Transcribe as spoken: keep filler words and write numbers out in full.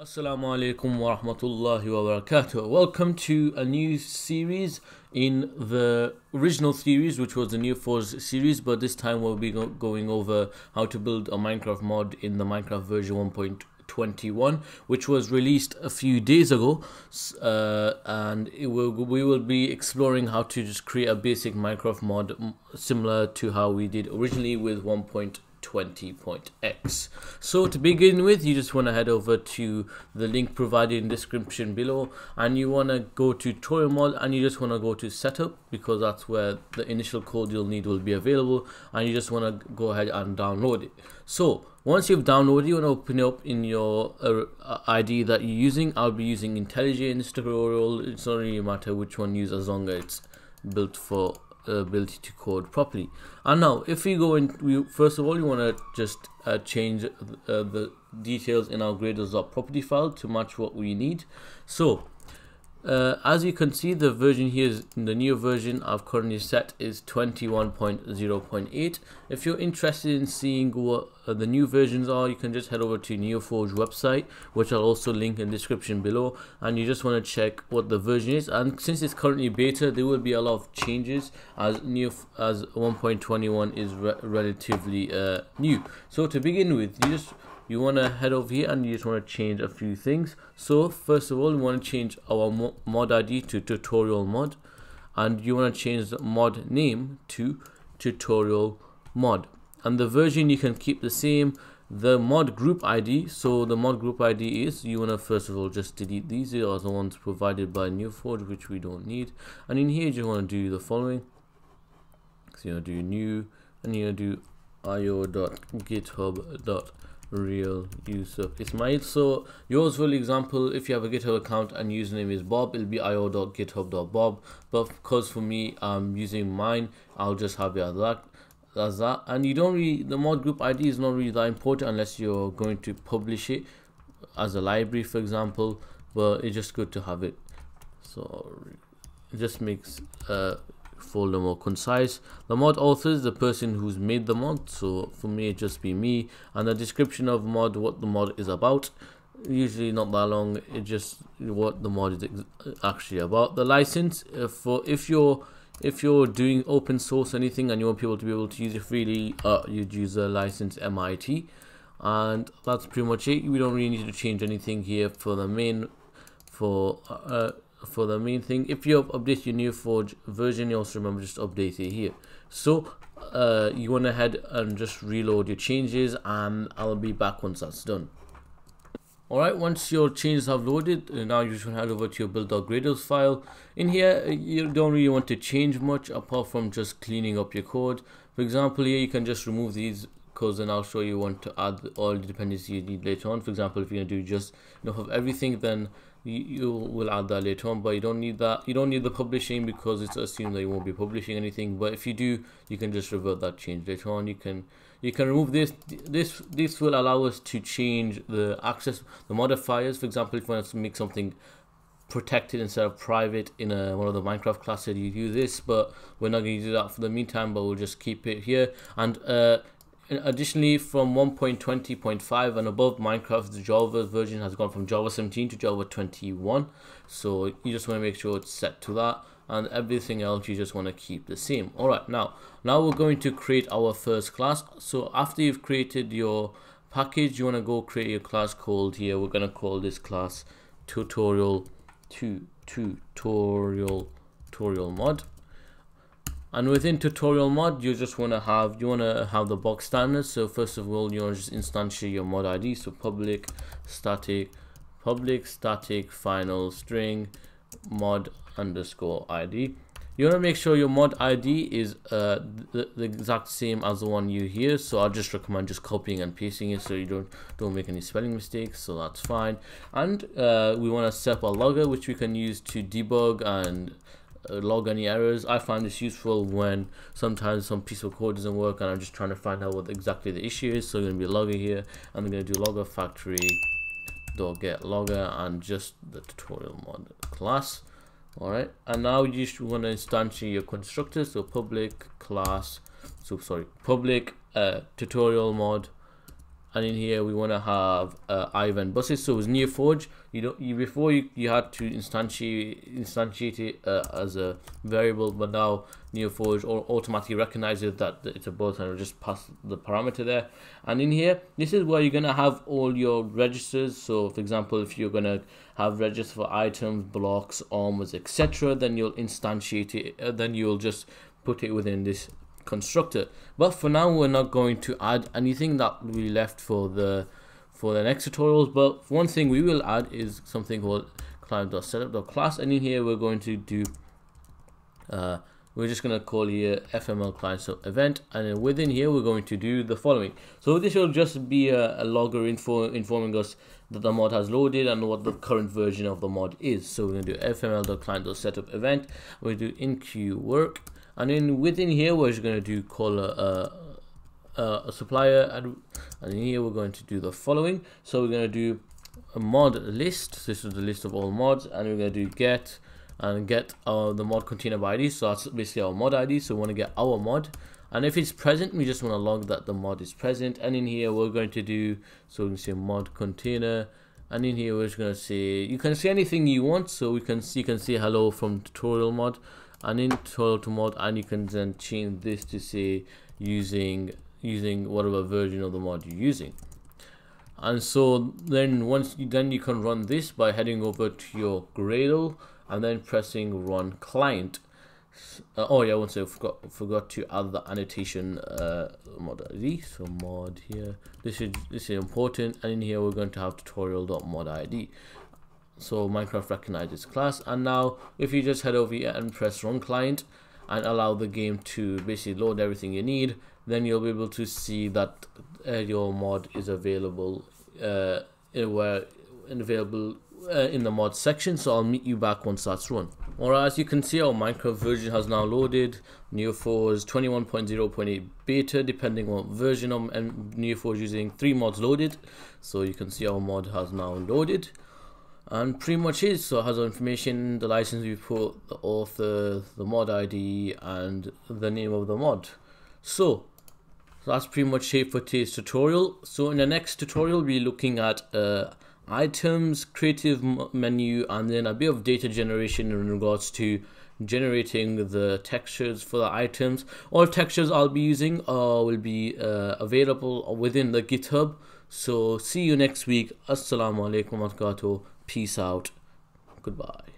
Assalamu alaikum wa rahmatullahi wa barakatuh. Welcome to a new series in the original series, which was the NeoForge series, but this time we'll be go going over how to build a Minecraft mod in the Minecraft version one point twenty-one, which was released a few days ago, uh, and it will, we will be exploring how to just create a basic Minecraft mod similar to how we did originally with one point twenty point x. So to begin with, you just want to head over to the link provided in the description below, and you want to go to Tutorial Mod, and you just want to go to Setup, because that's where the initial code you'll need will be available, and you just want to go ahead and download it. So once you've downloaded, you want to open it up in your uh, I D that you're using. I'll be using IntelliJ in this tutorial. It doesn't really matter which one you use, as long as it's built for ability to code properly. And now if we go in, we first of all you want to just uh, change uh, the details in our gradle.property file to match what we need. So uh, as you can see, the version here is the new version I've currently set is twenty-one point zero point eight. If you're interested in seeing what uh, the new versions are, you can just head over to NeoForge website, which I'll also link in the description below, and you just want to check what the version is. And since it's currently beta, there will be a lot of changes as new as one point twenty-one is re relatively uh, new. So to begin with, you just you want to head over here and you just want to change a few things. So first of all, we want to change our mo mod I D to Tutorial Mod, and you want to change the mod name to Tutorial Mod, and the version you can keep the same. The mod group I D, so the mod group I D is, you want to first of all just delete these. These are the ones provided by NeoForge, which we don't need. And in here you just want to do the following. So you want to do new, and you want to do io.github.com real user Ismail. So yours, for example, if you have a GitHub account and username is Bob, it'll be io.github.bob, but because for me I'm using mine, I'll just have it as that, as that. And you don't really, the mod group I D is not really that important unless you're going to publish it as a library, for example, but it's just good to have it. So it just makes uh folder more concise. The mod author is the person who's made the mod, so for me it just be me, and the description of mod, what the mod is about, usually not that long, it just what the mod is actually about. The license uh, for if you're if you're doing open source anything and you want people to be able to use it freely, uh, you'd use a license M I T, and that's pretty much it. We don't really need to change anything here for the main for uh, for the main thing. If you update your NeoForge version, you also remember just update it here. So uh, you want to head and just reload your changes, and I'll be back once that's done. Alright, once your changes have loaded, now you should head over to your build.gradle file. In here you don't really want to change much apart from just cleaning up your code. For example, here you can just remove these, because then I'll show you want to add all the dependencies you need later on. For example, if you're going to do just enough of everything, then you will add that later on, but you don't need that. You don't need the publishing because it's assumed that you won't be publishing anything, but if you do, you can just revert that change later on. You can you can remove this. This this will allow us to change the access, the modifiers. For example, if you want to make something protected instead of private in a, one of the Minecraft classes, you do this, but we're not going to do that for the meantime, but we'll just keep it here. And uh, additionally, from one point twenty point five and above, Minecraft's Java version has gone from Java seventeen to Java twenty-one, so you just want to make sure it's set to that, and everything else you just want to keep the same. Alright, now now we're going to create our first class. So after you've created your package, you want to go create your class called here. We're going to call this class tutorial to tutorial tutorial mod. And within tutorial mod, you just want to have you want to have the box standards. So first of all, you want to just instantiate your mod I D. So public static public static final string mod underscore I D. You want to make sure your mod I D is uh, the, the exact same as the one you hear. So I just recommend just copying and pasting it so you don't don't make any spelling mistakes. So that's fine. And uh, we want to set up a logger which we can use to debug and log any errors. I find this useful when sometimes some piece of code doesn't work and I'm just trying to find out what exactly the issue is. So I'm going to be a logger here, and I'm going to do logger factory dot get logger and just the tutorial mod class. Alright, and now you just want to instantiate your constructor. So public class, so sorry, public uh, tutorial mod and in here we want to have uh, event buses. So with NeoForge, you don't you before you, you had to instantiate instantiate it uh, as a variable, but now NeoForge automatically recognizes that it's a bus and it'll just pass the parameter there. And in here, this is where you're going to have all your registers. So for example, if you're going to have registers for items, blocks, armors, etc., then you'll instantiate it, uh, then you'll just put it within this constructor. But for now, we're not going to add anything. That will be left for the for the next tutorials. But one thing we will add is something called client.setup.class, and in here we're going to do uh, we're just going to call here F M L client setup event, and then within here we're going to do the following. So this will just be a, a logger info informing us that the mod has loaded and what the current version of the mod is. So we're going to do F M L client setup event, we do in queue work. And then within here, we're just going to do call a, a, a supplier, and, and in here we're going to do the following. So we're going to do a mod list. So this is the list of all mods, and we're going to do get and get uh, the mod container by I D. So that's basically our mod I D. So we want to get our mod, and if it's present, we just want to log that the mod is present. And in here we're going to do, so we can say mod container. And in here we're just going to say, you can say anything you want. So we can see, you can say hello from tutorial mod. And in tutorial to mod, and you can then change this to say using using whatever version of the mod you're using. And so then once you, then you can run this by heading over to your Gradle and then pressing run client. Uh, oh yeah, once I forgot forgot to add the annotation uh, mod I D. So mod here. This is this is important. And in here we're going to have tutorial.mod I D. So Minecraft recognizes class, and now if you just head over here and press run client and allow the game to basically load everything you need, then you'll be able to see that uh, your mod is available uh, where available uh, in the mod section. So I'll meet you back once that's run. Alright, as you can see, our Minecraft version has now loaded. NeoForge twenty-one point zero point eight beta, depending on version of NeoForge using, three mods loaded. So you can see our mod has now loaded. And pretty much is, so it has our information, the license we put, the author, the mod I D, and the name of the mod. So, so that's pretty much it for today's tutorial. So in the next tutorial, we'll be looking at uh, items, creative menu, and then a bit of data generation in regards to generating the textures for the items. All textures I'll be using uh, will be uh, available within the GitHub. So see you next week. Assalamu alaikum warahmatullahi wabarakatuh. Peace out. Goodbye.